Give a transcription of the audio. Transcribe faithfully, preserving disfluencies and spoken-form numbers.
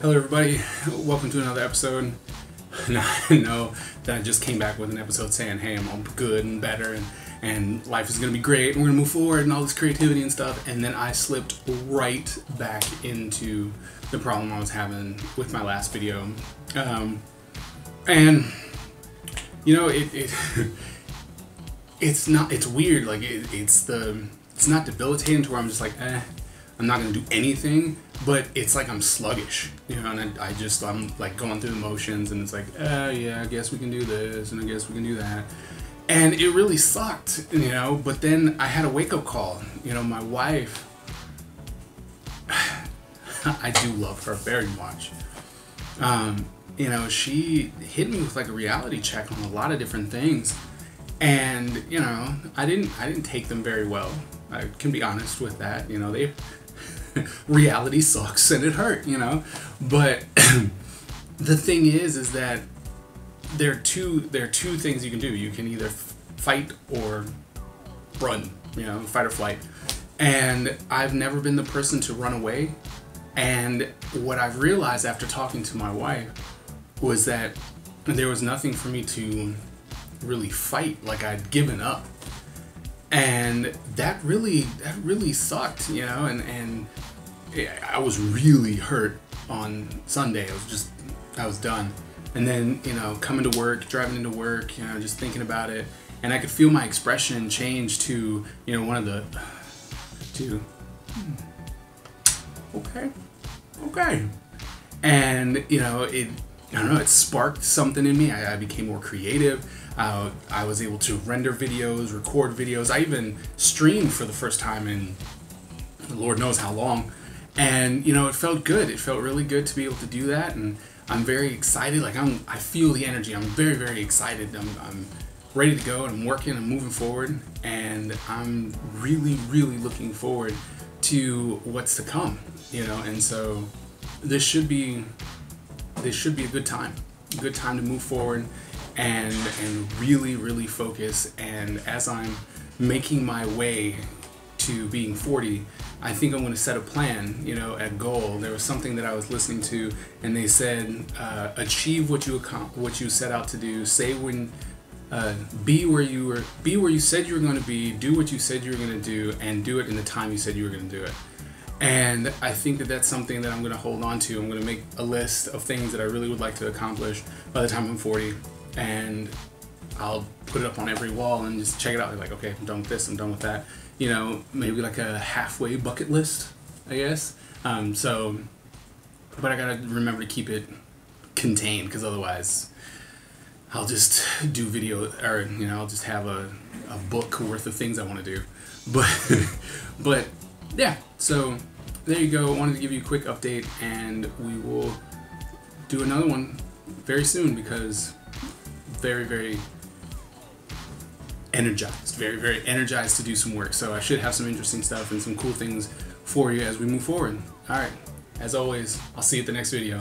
Hello everybody, welcome to another episode. Now I know that I just came back with an episode saying, hey, I'm all good and better and, and life is going to be great and we're going to move forward and all this creativity and stuff, and then I slipped right back into the problem I was having with my last video. Um, and, you know, it, it it's not, it's weird, like it, it's the, it's not debilitating to where I'm just like, eh, I'm not going to do anything. But it's like I'm sluggish, you know, and I, I just, I'm like going through the motions, and it's like, oh uh, yeah, I guess we can do this, and I guess we can do that. And it really sucked, you know, but then I had a wake-up call. You know, my wife, I do love her very much. Um, you know, she hit me with like a reality check on a lot of different things. And, you know, I didn't, I didn't take them very well. I can be honest with that, you know, they... reality sucks and it hurt, you know, but the thing is is that there are two there are two things you can do. You can either f fight or run, you know, fight or flight, and I've never been the person to run away. And what I've realized after talking to my wife was that there was nothing for me to really fight, like I'd given up. And that really, that really sucked, you know, and, and I was really hurt on Sunday. I was just, I was done. And then, you know, coming to work, driving into work, you know, just thinking about it. And I could feel my expression change to, you know, one of the, to, hmm, okay, okay. And, you know, it, I don't know, it sparked something in me. I, I became more creative. Uh, I was able to render videos, record videos. I even streamed for the first time in Lord knows how long. And, you know, it felt good. It felt really good to be able to do that. And I'm very excited. Like, I'm, I feel the energy. I'm very, very excited. I'm, I'm ready to go. And I'm working and moving forward. And I'm really, really looking forward to what's to come, you know. And so this should be... this should be a good time, a good time to move forward and, and really, really focus. And as I'm making my way to being forty, I think I'm going to set a plan, you know, a goal. There was something that I was listening to, and they said, uh, achieve what you what you set out to do. Say when, uh, be where you were, be where you said you were going to be. Do what you said you were going to do, and do it in the time you said you were going to do it. And I think that that's something that I'm going to hold on to. I'm going to make a list of things that I really would like to accomplish by the time I'm forty. And I'll put it up on every wall and just check it out. Like, okay, I'm done with this, I'm done with that. You know, maybe like a halfway bucket list, I guess. Um, so, but I got to remember to keep it contained, because otherwise I'll just do video, or, you know, I'll just have a, a book worth of things I want to do. But, but yeah, so... there you go. I wanted to give you a quick update, and we will do another one very soon, because very, very energized, very, very energized to do some work. So I should have some interesting stuff and some cool things for you as we move forward. All right. As always, I'll see you at the next video.